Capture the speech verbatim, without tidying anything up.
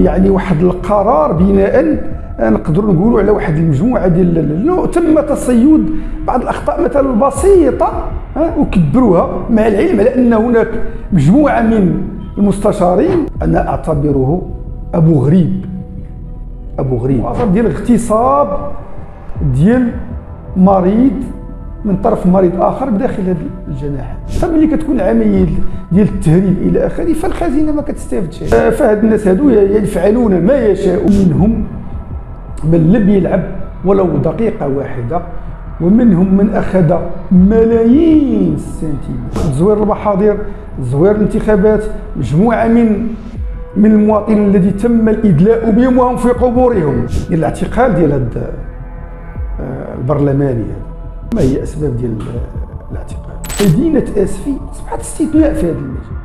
يعني واحد القرار بناء نقدروا نقولوا على واحد المجموعه ديال تم تصيد بعض الاخطاء مثلا بسيطه وكبروها، مع العلم على ان هناك مجموعه من المستشارين انا اعتبره ابو غريب ابو غريب اثر ديال اغتصاب ديال مريض من طرف مريض اخر بداخل هذه الجناحات. فملي كتكون عمليه ديال التهريب الى اخره فالخزينه ما كتستافدش. فهاد الناس هادو يفعلون ما يشاء، منهم من لم يلعب ولو دقيقه واحده، ومنهم من اخذ ملايين السنتيمات. تزوير المحاضر، تزوير الانتخابات، مجموعه من من المواطنين الذي تم الادلاء بهم وهم في قبورهم. الاعتقال ديال هذا البرلماني ما هي اسباب ديال الاعتقال؟ مدينه آسفي اصبحت استثناء في هذا المجال.